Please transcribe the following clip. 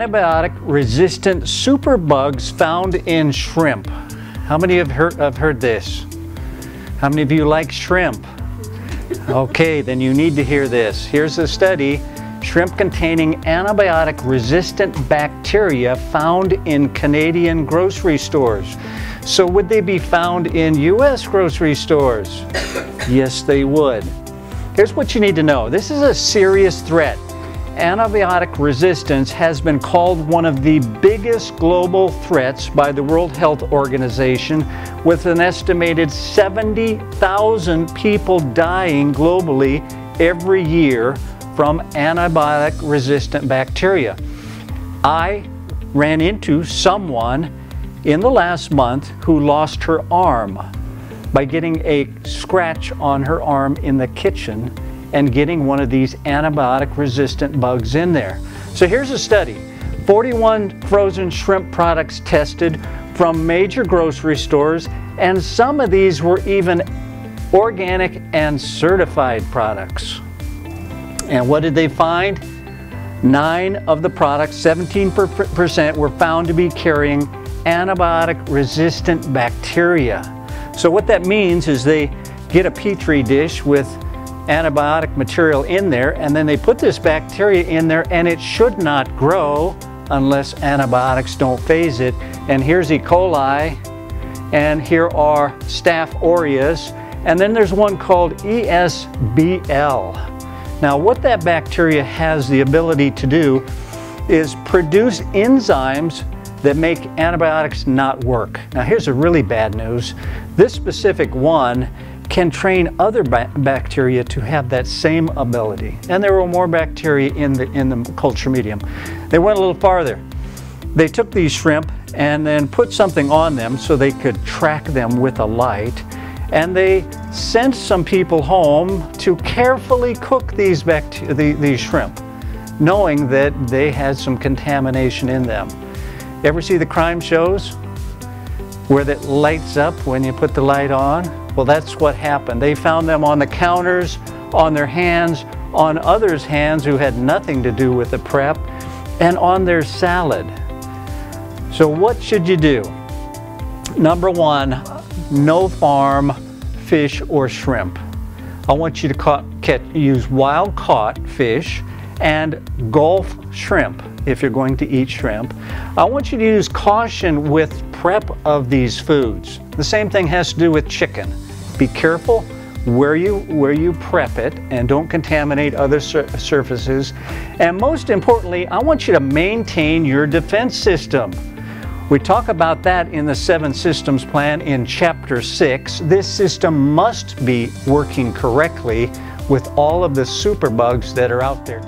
antibiotic-resistant superbugs found in shrimp. How many have heard this? How many of you like shrimp? Okay, then you need to hear this. Here's a study. Shrimp containing antibiotic-resistant bacteria found in Canadian grocery stores. So would they be found in U.S. grocery stores? Yes, they would. Here's what you need to know. This is a serious threat. Antibiotic resistance has been called one of the biggest global threats by the World Health Organization, with an estimated 70,000 people dying globally every year from antibiotic-resistant bacteria. I ran into someone in the last month who lost her arm by getting a scratch on her arm in the kitchen and getting one of these antibiotic-resistant bugs in there. So here's a study. 41 frozen shrimp products tested from major grocery stores, and some of these were even organic and certified products. And what did they find? 9 of the products, 17%, were found to be carrying antibiotic-resistant bacteria. So what that means is they get a Petri dish with antibiotic material in there, and then they put this bacteria in there, and it should not grow unless antibiotics don't phase it. And here's E. coli, and here are Staph aureus, and then there's one called ESBL. Now, what that bacteria has the ability to do is produce enzymes that make antibiotics not work. Now, here's the really bad news. This specific one can train other bacteria to have that same ability. And there were more bacteria in the culture medium. They went a little farther. They took these shrimp and then put something on them so they could track them with a light. And they sent some people home to carefully cook these shrimp, knowing that they had some contamination in them. Ever see the crime shows where that lights up when you put the light on? Well, that's what happened. They found them on the counters, on their hands, on others' hands who had nothing to do with the prep, and on their salad. So what should you do? Number one, no farm fish or shrimp. I want you to use wild caught fish and Gulf shrimp if you're going to eat shrimp. I want you to use caution with prep of these foods. The same thing has to do with chicken. Be careful where you prep it, and don't contaminate other surfaces. And most importantly, I want you to maintain your defense system. We talk about that in the 7 Systems Plan in Chapter 6. This system must be working correctly with all of the superbugs that are out there.